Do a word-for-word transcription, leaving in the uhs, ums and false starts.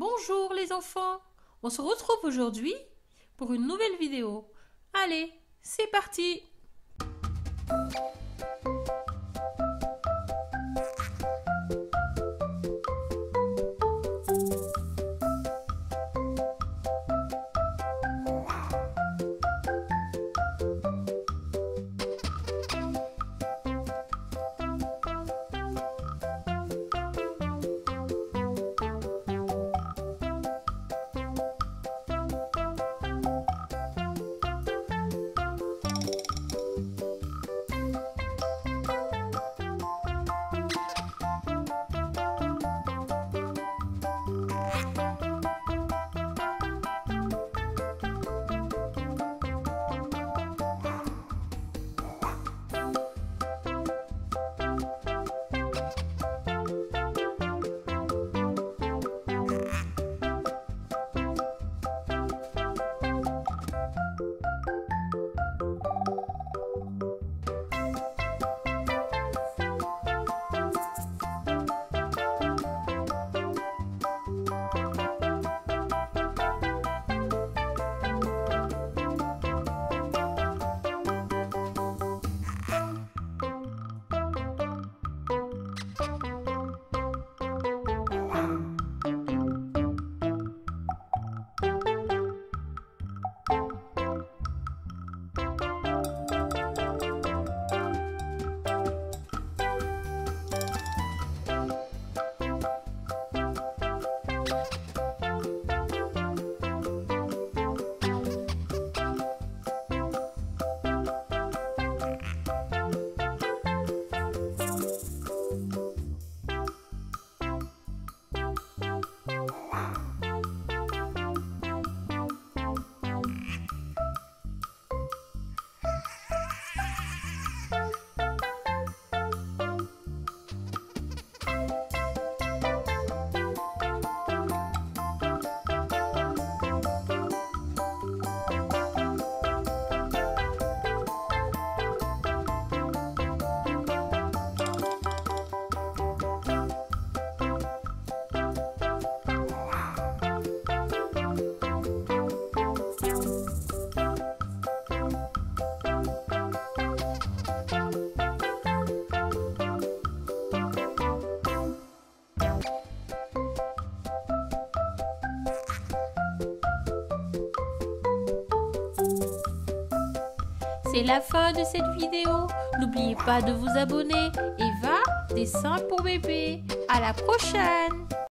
Bonjour les enfants, on se retrouve aujourd'hui pour une nouvelle vidéo. Allez, c'est parti! C'est la fin de cette vidéo. N'oubliez pas de vous abonner. Eva, dessin pour bébé. À la prochaine!